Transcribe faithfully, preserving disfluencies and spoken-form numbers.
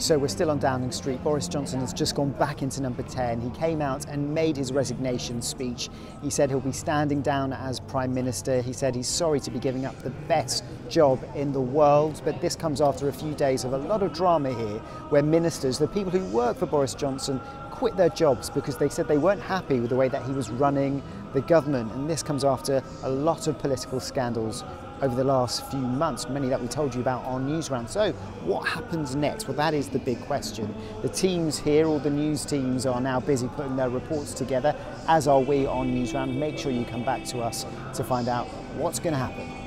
So we're still on Downing Street. Boris Johnson has just gone back into number ten. He came out and made his resignation speech. He said he'll be standing down as Prime Minister. He said he's sorry to be giving up the best job in the world. But this comes after a few days of a lot of drama here, where ministers, the people who work for Boris Johnson, quit their jobs because they said they weren't happy with the way that he was running the government. And this comes after a lot of political scandals over the last few months, many that we told you about on Newsround. So what happens next? Well, that is the big question. The teams here, all the news teams, are now busy putting their reports together, as are we on Newsround. Make sure you come back to us to find out what's going to happen.